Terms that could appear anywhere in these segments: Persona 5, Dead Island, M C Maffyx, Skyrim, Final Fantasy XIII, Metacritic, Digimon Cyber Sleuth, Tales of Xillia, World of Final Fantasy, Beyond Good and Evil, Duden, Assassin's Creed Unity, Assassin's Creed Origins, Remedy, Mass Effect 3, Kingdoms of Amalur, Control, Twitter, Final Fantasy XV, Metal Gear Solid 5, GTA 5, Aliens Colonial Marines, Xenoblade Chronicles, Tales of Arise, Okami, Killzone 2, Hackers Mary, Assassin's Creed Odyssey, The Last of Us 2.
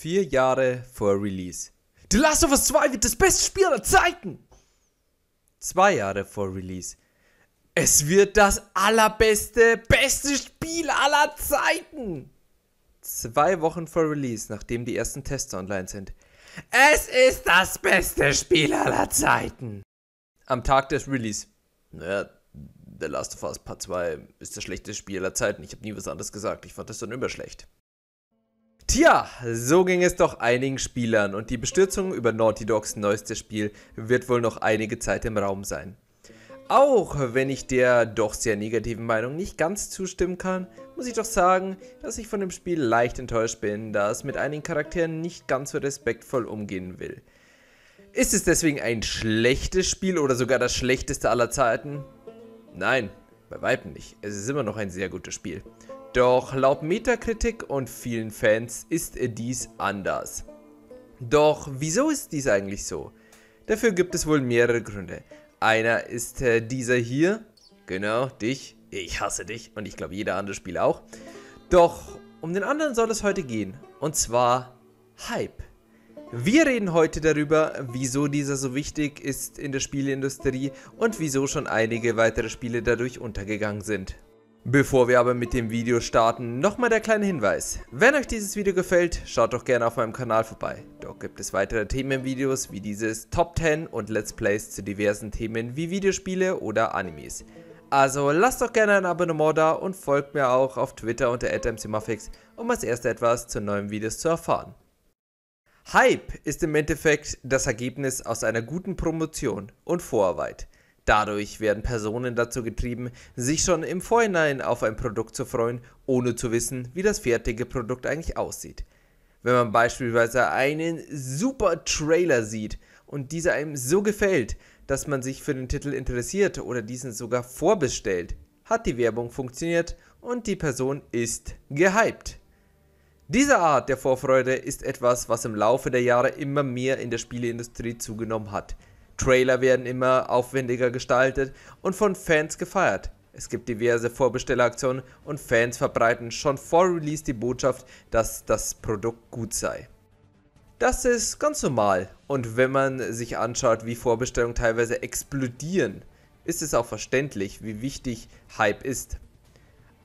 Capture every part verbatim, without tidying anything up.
Vier Jahre vor Release. The Last of Us zwei wird das beste Spiel aller Zeiten. Zwei Jahre vor Release. Es wird das allerbeste, beste Spiel aller Zeiten. Zwei Wochen vor Release, nachdem die ersten Tests online sind. Es ist das beste Spiel aller Zeiten. Am Tag des Release. Naja, The Last of Us Part zwei ist das schlechteste Spiel aller Zeiten. Ich habe nie was anderes gesagt. Ich fand das dann immer schlecht. Tja, so ging es doch einigen Spielern und die Bestürzung über Naughty Dogs neuestes Spiel wird wohl noch einige Zeit im Raum sein. Auch wenn ich der doch sehr negativen Meinung nicht ganz zustimmen kann, muss ich doch sagen, dass ich von dem Spiel leicht enttäuscht bin, da es mit einigen Charakteren nicht ganz so respektvoll umgehen will. Ist es deswegen ein schlechtes Spiel oder sogar das schlechteste aller Zeiten? Nein, bei weitem nicht. Es ist immer noch ein sehr gutes Spiel. Doch laut Metacritic und vielen Fans ist dies anders. Doch wieso ist dies eigentlich so? Dafür gibt es wohl mehrere Gründe. Einer ist äh, dieser hier. Genau, dich. Ich hasse dich und ich glaube jeder andere Spieler auch. Doch um den anderen soll es heute gehen. Und zwar Hype. Wir reden heute darüber, wieso dieser so wichtig ist in der Spieleindustrie und wieso schon einige weitere Spiele dadurch untergegangen sind. Bevor wir aber mit dem Video starten, nochmal der kleine Hinweis. Wenn euch dieses Video gefällt, schaut doch gerne auf meinem Kanal vorbei. Dort gibt es weitere Themenvideos wie dieses Top zehn und Let's Plays zu diversen Themen wie Videospiele oder Animes. Also lasst doch gerne ein Abonnement da und folgt mir auch auf Twitter unter at the M C Maffyx, um als erster etwas zu neuen Videos zu erfahren. Hype ist im Endeffekt das Ergebnis aus einer guten Promotion und Vorarbeit. Dadurch werden Personen dazu getrieben, sich schon im Vorhinein auf ein Produkt zu freuen, ohne zu wissen, wie das fertige Produkt eigentlich aussieht. Wenn man beispielsweise einen super Trailer sieht und dieser einem so gefällt, dass man sich für den Titel interessiert oder diesen sogar vorbestellt, hat die Werbung funktioniert und die Person ist gehypt. Diese Art der Vorfreude ist etwas, was im Laufe der Jahre immer mehr in der Spieleindustrie zugenommen hat. Trailer werden immer aufwendiger gestaltet und von Fans gefeiert. Es gibt diverse Vorbestelleraktionen und Fans verbreiten schon vor Release die Botschaft, dass das Produkt gut sei. Das ist ganz normal und wenn man sich anschaut, wie Vorbestellungen teilweise explodieren, ist es auch verständlich, wie wichtig Hype ist.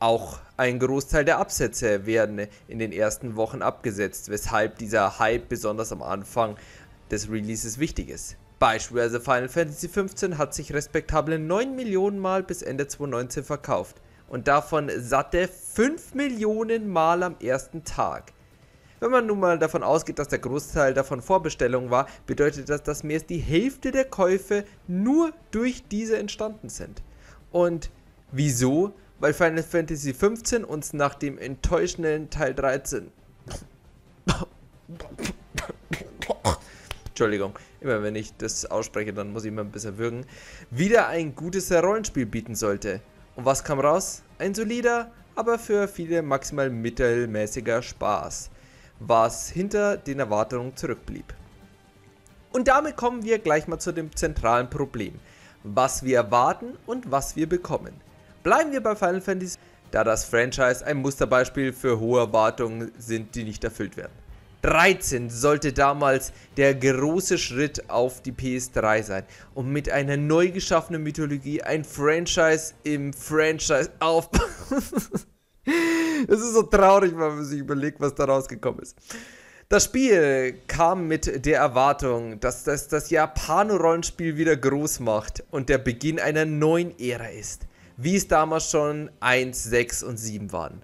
Auch ein Großteil der Absätze werden in den ersten Wochen abgesetzt, weshalb dieser Hype besonders am Anfang des Releases wichtig ist. Beispielsweise Final Fantasy fünfzehn hat sich respektable neun Millionen Mal bis Ende zwanzig neunzehn verkauft und davon satte fünf Millionen Mal am ersten Tag. Wenn man nun mal davon ausgeht, dass der Großteil davon Vorbestellung war, bedeutet das, dass mehr als die Hälfte der Käufe nur durch diese entstanden sind. Und wieso? Weil Final Fantasy fünfzehn uns nach dem enttäuschenden Teil dreizehn... Entschuldigung, immer wenn ich das ausspreche, dann muss ich immer ein bisschen würgen, wieder ein gutes Rollenspiel bieten sollte. Und was kam raus? Ein solider, aber für viele maximal mittelmäßiger Spaß, was hinter den Erwartungen zurückblieb. Und damit kommen wir gleich mal zu dem zentralen Problem, was wir erwarten und was wir bekommen. Bleiben wir bei Final Fantasy, da das Franchise ein Musterbeispiel für hohe Erwartungen sind, die nicht erfüllt werden. dreizehn sollte damals der große Schritt auf die P S drei sein und mit einer neu geschaffenen Mythologie ein Franchise im Franchise aufbauen. Es ist so traurig, wenn man sich überlegt, was da rausgekommen ist. Das Spiel kam mit der Erwartung, dass das, das Japan-Rollenspiel wieder groß macht und der Beginn einer neuen Ära ist, wie es damals schon eins, sechs und sieben waren.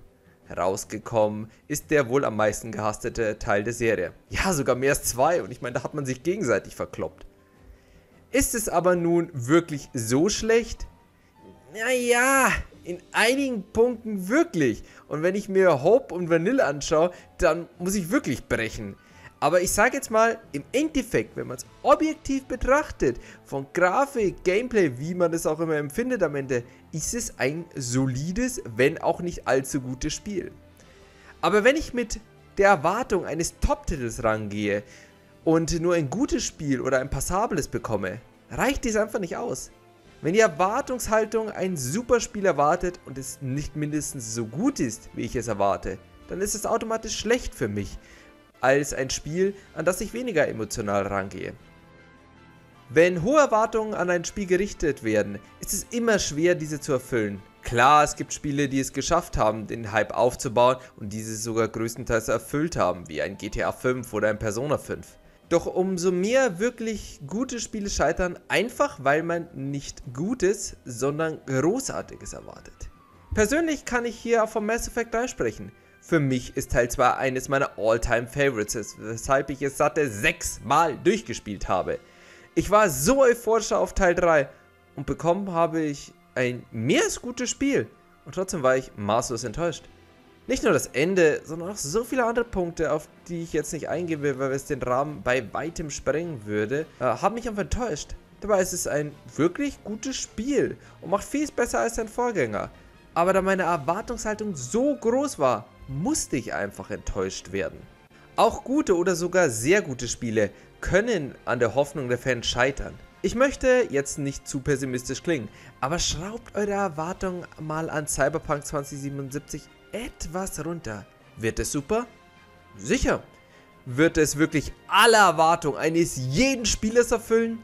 Rausgekommen ist der wohl am meisten gehasste Teil der Serie. Ja, sogar mehr als zwei und ich meine, da hat man sich gegenseitig verkloppt. Ist es aber nun wirklich so schlecht? Naja, in einigen Punkten wirklich. Und wenn ich mir Hope und Vanille anschaue, dann muss ich wirklich brechen. Aber ich sage jetzt mal, im Endeffekt, wenn man es objektiv betrachtet, von Grafik, Gameplay, wie man es auch immer empfindet am Ende, ist es ein solides, wenn auch nicht allzu gutes Spiel. Aber wenn ich mit der Erwartung eines Top-Titels rangehe und nur ein gutes Spiel oder ein passables bekomme, reicht dies einfach nicht aus. Wenn die Erwartungshaltung ein super Spiel erwartet und es nicht mindestens so gut ist, wie ich es erwarte, dann ist es automatisch schlecht für mich. als ein Spiel, an das ich weniger emotional rangehe. Wenn hohe Erwartungen an ein Spiel gerichtet werden, ist es immer schwer, diese zu erfüllen. Klar, es gibt Spiele, die es geschafft haben, den Hype aufzubauen und diese sogar größtenteils erfüllt haben, wie ein G T A fünf oder ein Persona fünf. Doch umso mehr wirklich gute Spiele scheitern, einfach weil man nicht Gutes, sondern Großartiges erwartet. Persönlich kann ich hier von Mass Effect drei sprechen. Für mich ist Teil zwei eines meiner All-Time-Favorites, weshalb ich es satte sechs Mal durchgespielt habe. Ich war so euphorisch auf Teil drei und bekommen habe ich ein mehr als gutes Spiel und trotzdem war ich maßlos enttäuscht. Nicht nur das Ende, sondern auch so viele andere Punkte, auf die ich jetzt nicht eingehen will, weil es den Rahmen bei weitem sprengen würde, äh, haben mich einfach enttäuscht. Dabei ist es ein wirklich gutes Spiel und macht viel besser als sein Vorgänger. Aber da meine Erwartungshaltung so groß war, musste ich einfach enttäuscht werden. Auch gute oder sogar sehr gute Spiele können an der Hoffnung der Fans scheitern. Ich möchte jetzt nicht zu pessimistisch klingen, aber schraubt eure Erwartungen mal an Cyberpunk zwanzig siebenundsiebzig etwas runter. Wird es super? Sicher. Wird es wirklich alle Erwartungen eines jeden Spielers erfüllen?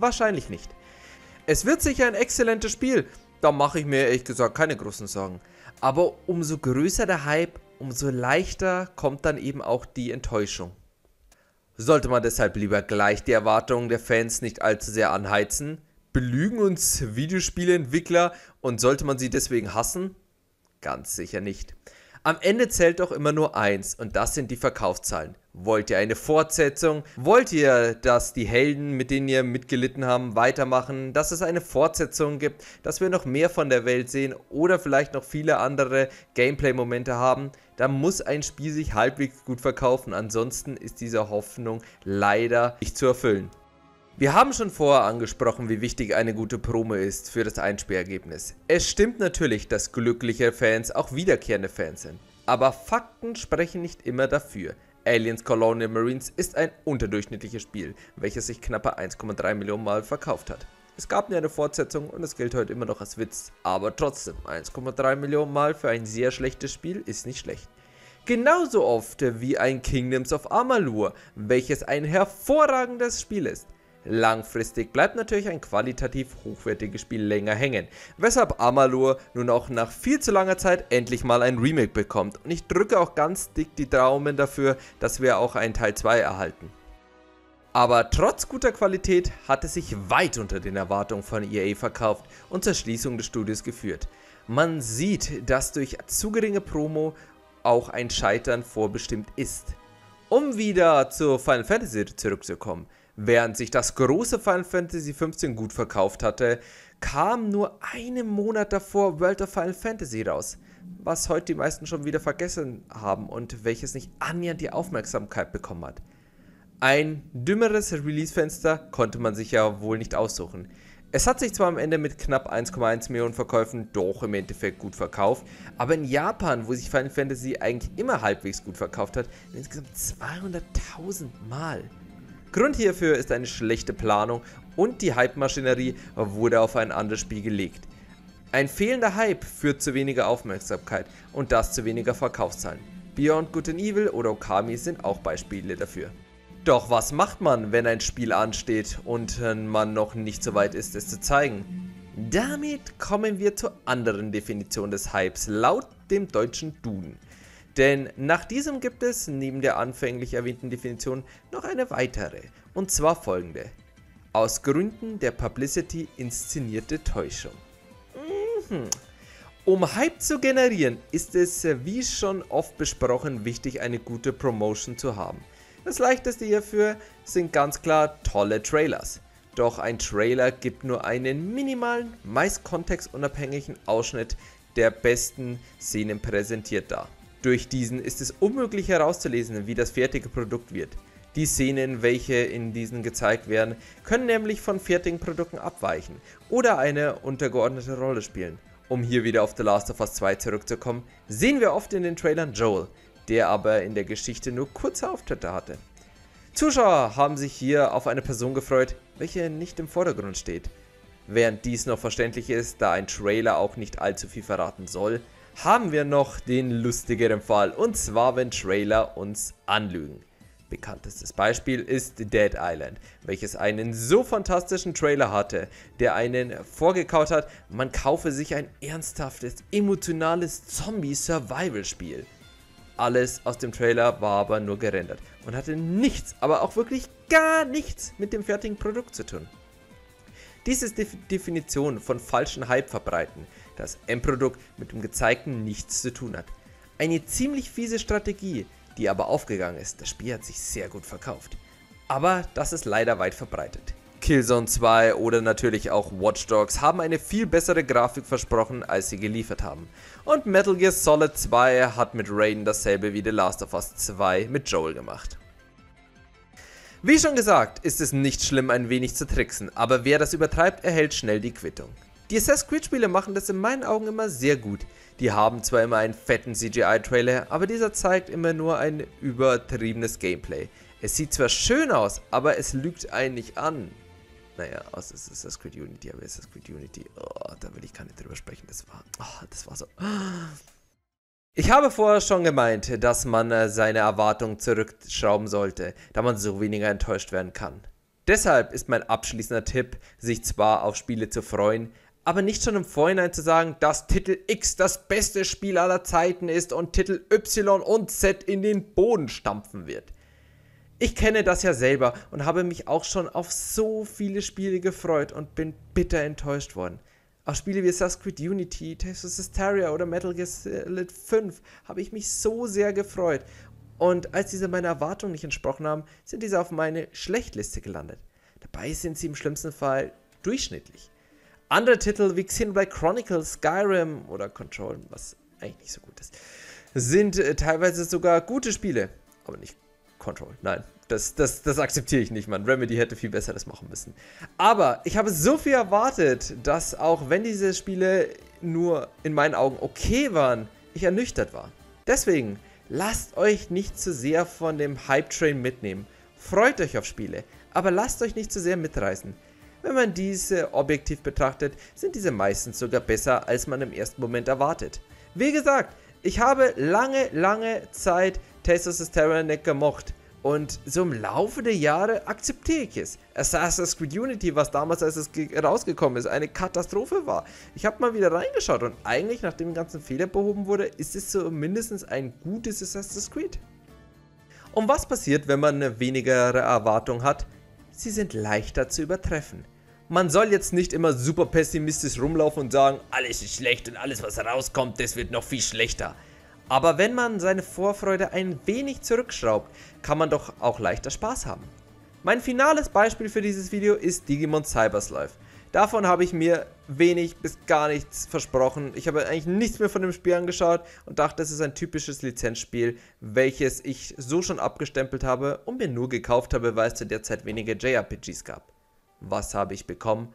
Wahrscheinlich nicht. Es wird sicher ein exzellentes Spiel, da mache ich mir ehrlich gesagt keine großen Sorgen. Aber umso größer der Hype, umso leichter kommt dann eben auch die Enttäuschung. Sollte man deshalb lieber gleich die Erwartungen der Fans nicht allzu sehr anheizen? Belügen uns Videospieleentwickler und sollte man sie deswegen hassen? Ganz sicher nicht. Am Ende zählt doch immer nur eins und das sind die Verkaufszahlen. Wollt ihr eine Fortsetzung? Wollt ihr, dass die Helden, mit denen ihr mitgelitten haben, weitermachen? Dass es eine Fortsetzung gibt? Dass wir noch mehr von der Welt sehen oder vielleicht noch viele andere Gameplay-Momente haben? Da muss ein Spiel sich halbwegs gut verkaufen, ansonsten ist diese Hoffnung leider nicht zu erfüllen. Wir haben schon vorher angesprochen, wie wichtig eine gute Promo ist für das Einspielergebnis. Es stimmt natürlich, dass glückliche Fans auch wiederkehrende Fans sind, aber Fakten sprechen nicht immer dafür. Aliens Colonial Marines ist ein unterdurchschnittliches Spiel, welches sich knappe eins Komma drei Millionen Mal verkauft hat. Es gab nie eine Fortsetzung und es gilt heute immer noch als Witz, aber trotzdem, eins Komma drei Millionen Mal für ein sehr schlechtes Spiel ist nicht schlecht. Genauso oft wie ein Kingdoms of Amalur, welches ein hervorragendes Spiel ist. Langfristig bleibt natürlich ein qualitativ hochwertiges Spiel länger hängen, weshalb Amalur nun auch nach viel zu langer Zeit endlich mal ein Remake bekommt und ich drücke auch ganz dick die Daumen dafür, dass wir auch einen Teil zwei erhalten. Aber trotz guter Qualität hat es sich weit unter den Erwartungen von E A verkauft und zur Schließung des Studios geführt. Man sieht, dass durch zu geringe Promo auch ein Scheitern vorbestimmt ist. Um wieder zu Final Fantasy zurückzukommen, während sich das große Final Fantasy fünfzehn gut verkauft hatte, kam nur einen Monat davor World of Final Fantasy raus, was heute die meisten schon wieder vergessen haben und welches nicht annähernd die Aufmerksamkeit bekommen hat. Ein dümmeres Release-Fenster konnte man sich ja wohl nicht aussuchen. Es hat sich zwar am Ende mit knapp eins Komma eins Millionen Verkäufen doch im Endeffekt gut verkauft, aber in Japan, wo sich Final Fantasy eigentlich immer halbwegs gut verkauft hat, insgesamt zweihunderttausend Mal. Grund hierfür ist eine schlechte Planung und die Hype-Maschinerie wurde auf ein anderes Spiel gelegt. Ein fehlender Hype führt zu weniger Aufmerksamkeit und das zu weniger Verkaufszahlen. Beyond Good and Evil oder Okami sind auch Beispiele dafür. Doch was macht man, wenn ein Spiel ansteht und man noch nicht so weit ist, es zu zeigen? Damit kommen wir zur anderen Definition des Hypes, laut dem deutschen Duden. Denn nach diesem gibt es, neben der anfänglich erwähnten Definition, noch eine weitere, und zwar folgende. Aus Gründen der Publicity inszenierte Täuschung. Mhm. Um Hype zu generieren, ist es, wie schon oft besprochen, wichtig, eine gute Promotion zu haben. Das leichteste hierfür sind ganz klar tolle Trailers. Doch ein Trailer gibt nur einen minimalen, meist kontextunabhängigen Ausschnitt der besten Szenen präsentiert dar. Durch diesen ist es unmöglich herauszulesen, wie das fertige Produkt wird. Die Szenen, welche in diesen gezeigt werden, können nämlich von fertigen Produkten abweichen oder eine untergeordnete Rolle spielen. Um hier wieder auf The Last of Us zwei zurückzukommen, sehen wir oft in den Trailern Joel, der aber in der Geschichte nur kurze Auftritte hatte. Zuschauer haben sich hier auf eine Person gefreut, welche nicht im Vordergrund steht. Während dies noch verständlich ist, da ein Trailer auch nicht allzu viel verraten soll, haben wir noch den lustigeren Fall, und zwar wenn Trailer uns anlügen. Bekanntestes Beispiel ist Dead Island, welches einen so fantastischen Trailer hatte, der einen vorgekaut hat, man kaufe sich ein ernsthaftes, emotionales Zombie-Survival-Spiel. Alles aus dem Trailer war aber nur gerendert und hatte nichts, aber auch wirklich gar nichts mit dem fertigen Produkt zu tun. Dies ist die Definition von falschen Hype verbreiten, das Endprodukt mit dem Gezeigten nichts zu tun hat. Eine ziemlich fiese Strategie, die aber aufgegangen ist. Das Spiel hat sich sehr gut verkauft. Aber das ist leider weit verbreitet. Killzone zwei oder natürlich auch Watch Dogs haben eine viel bessere Grafik versprochen, als sie geliefert haben. Und Metal Gear Solid zwei hat mit Raiden dasselbe wie The Last of Us zwei mit Joel gemacht. Wie schon gesagt, ist es nicht schlimm, ein wenig zu tricksen, aber wer das übertreibt, erhält schnell die Quittung. Die Assassin's Creed-Spiele machen das in meinen Augen immer sehr gut. Die haben zwar immer einen fetten C G I-Trailer, aber dieser zeigt immer nur ein übertriebenes Gameplay. Es sieht zwar schön aus, aber es lügt einen nicht an. Naja, außer es ist Assassin's Creed Unity, aber Assassin's Creed Unity, oh, da will ich gar nicht drüber sprechen, das war, oh, das war so... Ich habe vorher schon gemeint, dass man seine Erwartungen zurückschrauben sollte, da man so weniger enttäuscht werden kann. Deshalb ist mein abschließender Tipp, sich zwar auf Spiele zu freuen, aber nicht schon im Vorhinein zu sagen, dass Titel X das beste Spiel aller Zeiten ist und Titel Y und Z in den Boden stampfen wird. Ich kenne das ja selber und habe mich auch schon auf so viele Spiele gefreut und bin bitter enttäuscht worden. Auf Spiele wie Assassin's Creed Unity, Tales of Xillia oder Metal Gear Solid fünf habe ich mich so sehr gefreut, und als diese meiner Erwartungen nicht entsprochen haben, sind diese auf meine Schlechtliste gelandet. Dabei sind sie im schlimmsten Fall durchschnittlich. Andere Titel wie Xenoblade Chronicles, Skyrim oder Control, was eigentlich nicht so gut ist, sind teilweise sogar gute Spiele, aber nicht Control, nein. Das, das, das akzeptiere ich nicht, Mann. Remedy hätte viel besser das machen müssen. Aber ich habe so viel erwartet, dass auch wenn diese Spiele nur in meinen Augen okay waren, ich ernüchtert war. Deswegen, lasst euch nicht zu sehr von dem Hype-Train mitnehmen. Freut euch auf Spiele, aber lasst euch nicht zu sehr mitreißen. Wenn man diese objektiv betrachtet, sind diese meistens sogar besser, als man im ersten Moment erwartet. Wie gesagt, ich habe lange, lange Zeit Tales of Xillia nicht gemocht. Und so im Laufe der Jahre akzeptiere ich es. Assassin's Creed Unity, was damals, als es rausgekommen ist, eine Katastrophe war. Ich habe mal wieder reingeschaut und eigentlich, nachdem der ganze Fehler behoben wurde, ist es so mindestens ein gutes Assassin's Creed. Und was passiert, wenn man weniger Erwartungen hat? Sie sind leichter zu übertreffen. Man soll jetzt nicht immer super pessimistisch rumlaufen und sagen, alles ist schlecht und alles, was rauskommt, das wird noch viel schlechter. Aber wenn man seine Vorfreude ein wenig zurückschraubt, kann man doch auch leichter Spaß haben. Mein finales Beispiel für dieses Video ist Digimon Cyber Sleuth. Davon habe ich mir wenig bis gar nichts versprochen. Ich habe eigentlich nichts mehr von dem Spiel angeschaut und dachte, es ist ein typisches Lizenzspiel, welches ich so schon abgestempelt habe und mir nur gekauft habe, weil es zu der Zeit weniger J R P Gs gab. Was habe ich bekommen?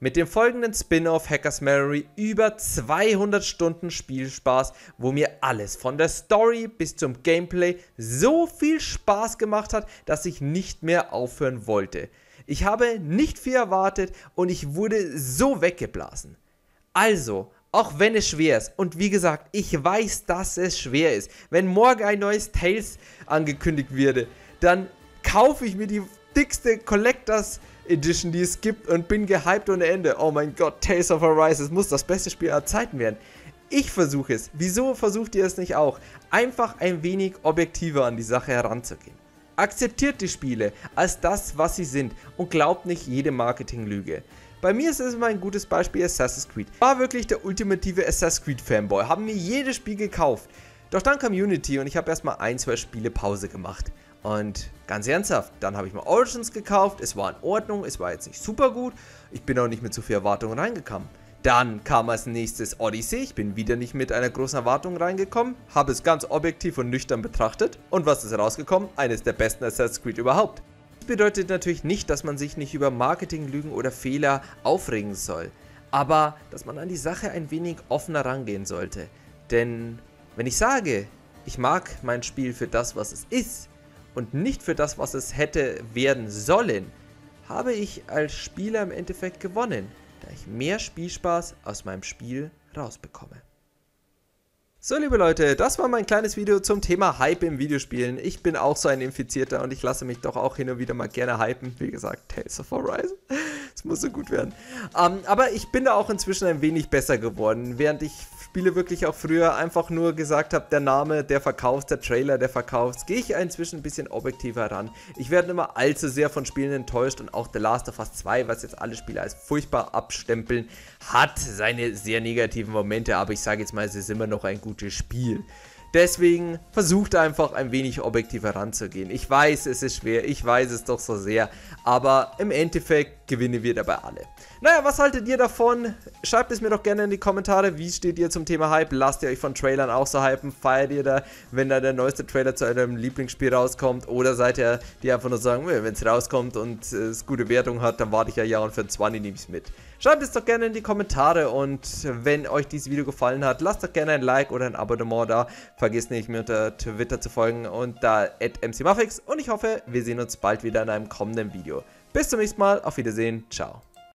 Mit dem folgenden Spin-off Hackers Mary über zweihundert Stunden Spielspaß, wo mir alles von der Story bis zum Gameplay so viel Spaß gemacht hat, dass ich nicht mehr aufhören wollte. Ich habe nicht viel erwartet und ich wurde so weggeblasen. Also, auch wenn es schwer ist, und wie gesagt, ich weiß, dass es schwer ist, wenn morgen ein neues Tales angekündigt würde, dann kaufe ich mir die dickste Collectors Edition, die es gibt, und bin gehypt ohne Ende. Oh mein Gott, Tales of Arise, es muss das beste Spiel aller Zeiten werden. Ich versuche es. Wieso versucht ihr es nicht auch? Einfach ein wenig objektiver an die Sache heranzugehen. Akzeptiert die Spiele als das, was sie sind, und glaubt nicht jede Marketinglüge. Bei mir ist es immer ein gutes Beispiel Assassin's Creed. Ich war wirklich der ultimative Assassin's Creed Fanboy, haben mir jedes Spiel gekauft. Doch dann kam Unity und ich habe erstmal ein, zwei Spiele Pause gemacht. Und ganz ernsthaft, dann habe ich mal Origins gekauft, es war in Ordnung, es war jetzt nicht super gut, ich bin auch nicht mit so viel Erwartungen reingekommen. Dann kam als nächstes Odyssey, ich bin wieder nicht mit einer großen Erwartung reingekommen, habe es ganz objektiv und nüchtern betrachtet und was ist rausgekommen? Eines der besten Assassin's Creed überhaupt. Das bedeutet natürlich nicht, dass man sich nicht über Marketinglügen oder Fehler aufregen soll, aber dass man an die Sache ein wenig offener rangehen sollte. Denn wenn ich sage, ich mag mein Spiel für das, was es ist, und nicht für das, was es hätte werden sollen, habe ich als Spieler im Endeffekt gewonnen, da ich mehr Spielspaß aus meinem Spiel rausbekomme. So, liebe Leute, das war mein kleines Video zum Thema Hype im Videospielen. Ich bin auch so ein Infizierter und ich lasse mich doch auch hin und wieder mal gerne hypen. Wie gesagt, Tales of Arise. Es muss so gut werden. Ähm, aber ich bin da auch inzwischen ein wenig besser geworden, während ich Spiele wirklich auch früher einfach nur gesagt habe, der Name, der verkauft, der Trailer, der verkauft, gehe ich inzwischen ein bisschen objektiver ran. Ich werde immer allzu sehr von Spielen enttäuscht und auch The Last of Us zwei, was jetzt alle Spiele als furchtbar abstempeln, hat seine sehr negativen Momente, aber ich sage jetzt mal, es ist immer noch ein gutes Spiel. Deswegen versucht einfach ein wenig objektiver ranzugehen. Ich weiß, es ist schwer, ich weiß es doch so sehr, aber im Endeffekt gewinnen wir dabei alle. Naja, was haltet ihr davon? Schreibt es mir doch gerne in die Kommentare, wie steht ihr zum Thema Hype? Lasst ihr euch von Trailern auch so hypen? Feiert ihr da, wenn da der neueste Trailer zu eurem Lieblingsspiel rauskommt? Oder seid ihr, die einfach nur sagen, wenn es rauskommt und es gute Wertung hat, dann warte ich ja ja und für zwanzig nehme ich es mit. Schreibt es doch gerne in die Kommentare und wenn euch dieses Video gefallen hat, lasst doch gerne ein Like oder ein Abonnement da. Vergesst nicht, mir unter Twitter zu folgen und da at M C Maffyx und ich hoffe, wir sehen uns bald wieder in einem kommenden Video. Bis zum nächsten Mal, auf Wiedersehen, ciao.